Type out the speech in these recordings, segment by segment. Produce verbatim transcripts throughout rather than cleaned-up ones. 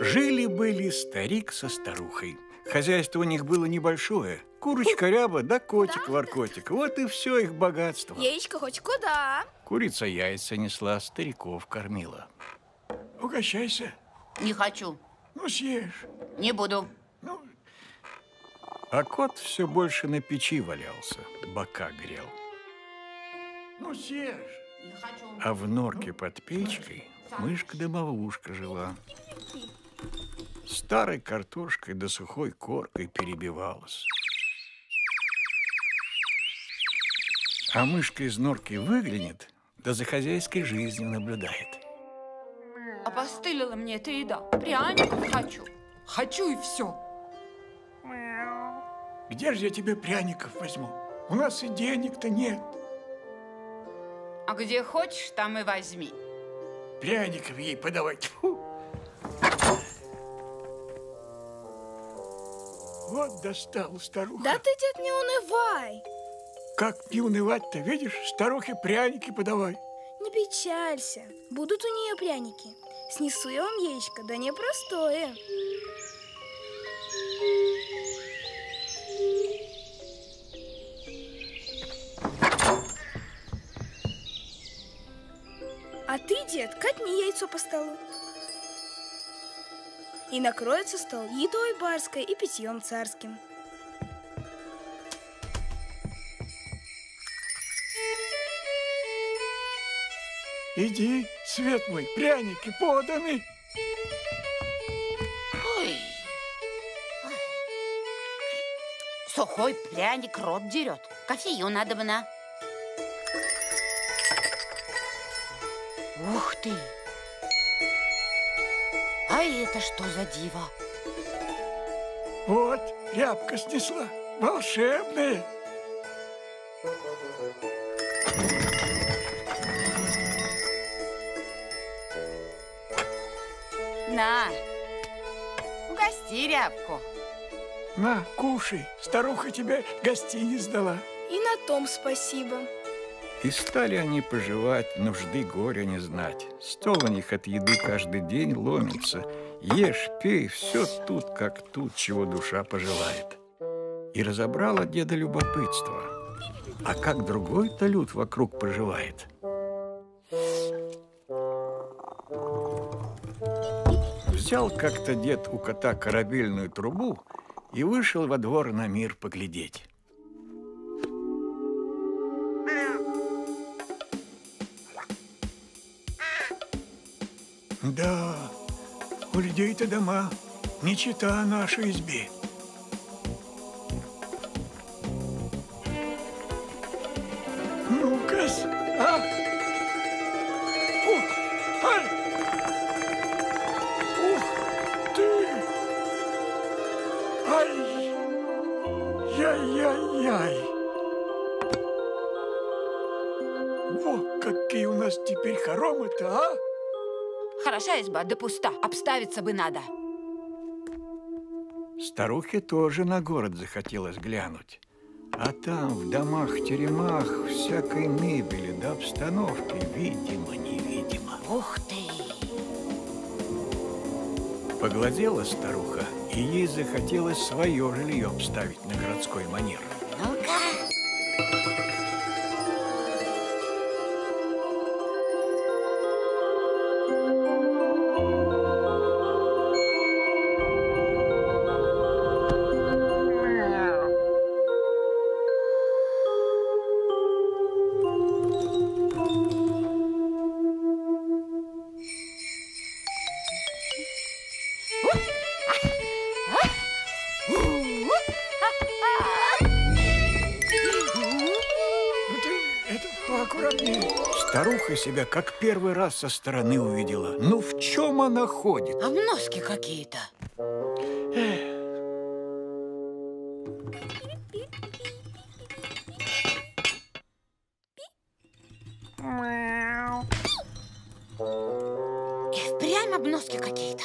Жили-были старик со старухой. Хозяйство у них было небольшое. Курочка Ряба да котик-воркотик. Вот и все их богатство. Яичко хоть куда. Курица яйца несла, стариков кормила. Угощайся. Не хочу. Ну, съешь. Не буду. Ну. А кот все больше на печи валялся, бока грел. Ну, съешь. Не хочу. А в норке под печкой мышка-домовушка жила. Старой картошкой да сухой коркой перебивалась. А мышка из норки выглянет, да за хозяйской жизнью наблюдает. Опостылила мне эта еда. Пряников хочу. Хочу и все. Где же я тебе пряников возьму? У нас и денег-то нет. А где хочешь, там и возьми. Пряников ей подавай. Фу. Вот достала старуха. Да ты, дед, не унывай. Как не унывать-то, видишь? Старухе пряники подавай. Не печалься. Будут у нее пряники. Снесу я вам яичко, да непростое. А ты, дед, катни яйцо по столу. И накроется стол едой барской и питьем царским. Иди, свет мой, пряники поданы. Ой. Ой. Сухой пряник рот дерет. Кофею надобно. Ух ты! А это что за диво? Вот, рябка снесла. Волшебные. На, угости рябку. На, кушай. Старуха тебе гостиниц дала. И на том спасибо. И стали они поживать, нужды горя не знать. Стол у них от еды каждый день ломится. Ешь, пей, все тут как тут, чего душа пожелает. И разобрала деда любопытство. А как другой-то люд вокруг проживает? Взял как-то дед у кота корабельную трубу и вышел во двор на мир поглядеть. Да, у людей-то дома не чета нашей избе. Ну-ка, а? Ух, ай! Ух ты! Ай-яй-яй-яй! Во, какие у нас теперь хоромы-то, а? Хороша изба, да пуста. Обставиться бы надо. Старухе тоже на город захотелось глянуть. А там, в домах-теремах, всякой мебели да обстановки, видимо-невидимо. Ух ты! Поглазела старуха, и ей захотелось свое жилье обставить на городской манер. Ну-ка! Старуха себя как первый раз со стороны увидела. Ну в чем она ходит? А в носки какие-то. И впрямь об носки какие-то.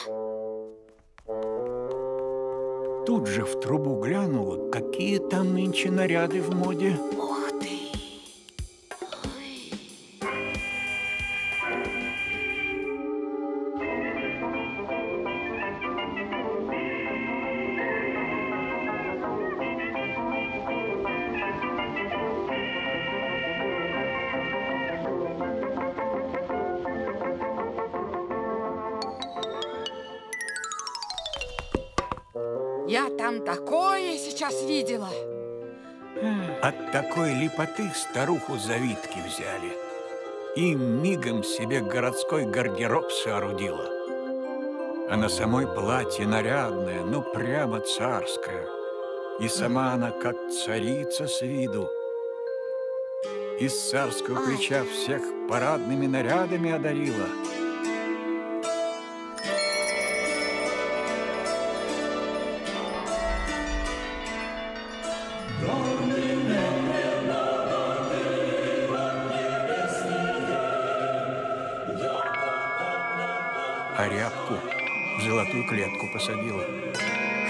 Тут же в трубу глянула, какие там нынче наряды в моде. Ух ты! Я там такое сейчас видела. От такой лепоты старуху завитки взяли. И мигом себе городской гардероб соорудила. А на самой платье нарядное, ну прямо царское. И сама она как царица с виду. Из царского плеча всех парадными нарядами одарила. А рябку в золотую клетку посадила,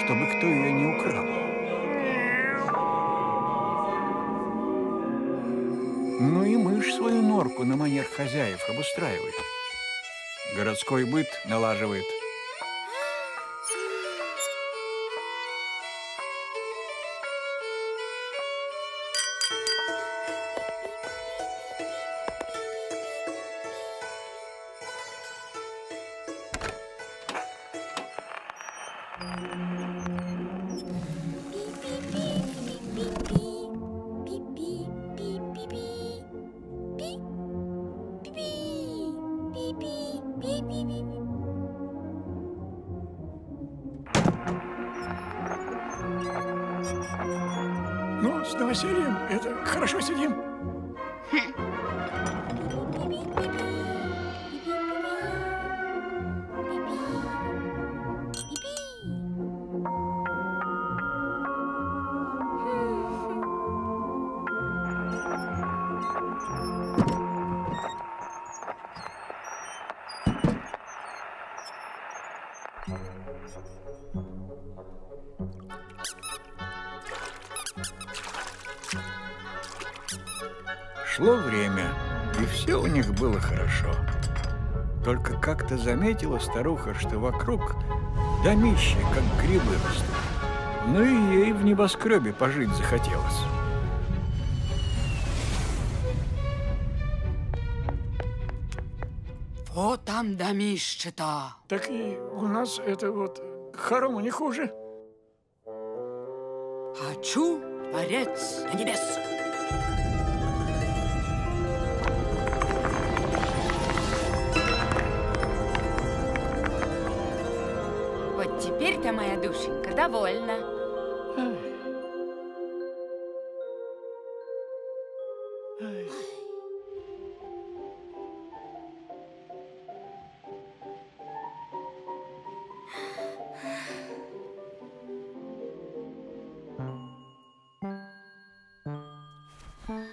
чтобы кто ее не украл. Ну и мышь свою норку на манер хозяев обустраивает. Городской быт налаживает. Ну, с новосельем это хорошо сидим. Шло время, и все у них было хорошо. Только как-то заметила старуха, что вокруг домища, как грибы растут. Ну и ей в небоскребе пожить захотелось. О, там домище-то! Так и у нас это вот хорому не хуже. Хочу парец на небес. Теперь-то, моя душенька, довольна. Ай. Ай.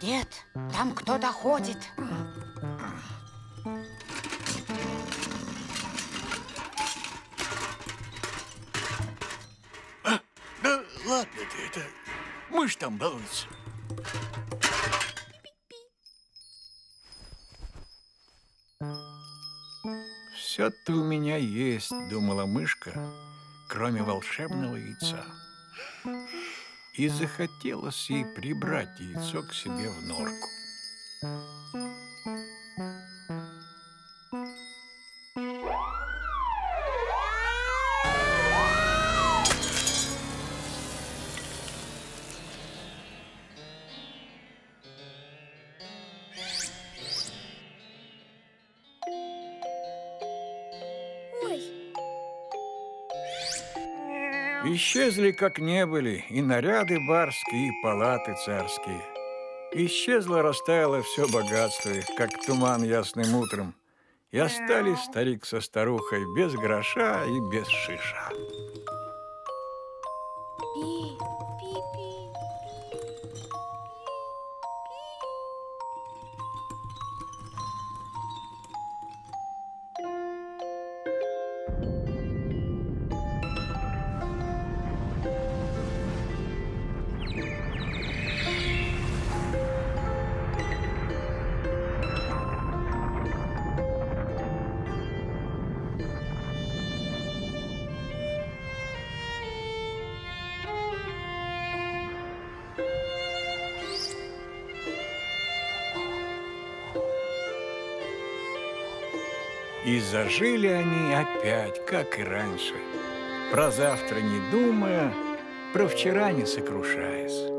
Дед, там кто-то ходит. А, да ладно ты, это мышь там балуется. Все-то у меня есть, думала мышка, кроме волшебного яйца. И захотелось ей прибрать яйцо к себе в норку. Исчезли, как не были, и наряды барские, и палаты царские. Исчезло, растаяло все богатство их, как туман ясным утром. И остались старик со старухой без гроша и без шиша. И зажили они опять, как и раньше, про завтра не думая, про вчера не сокрушаясь.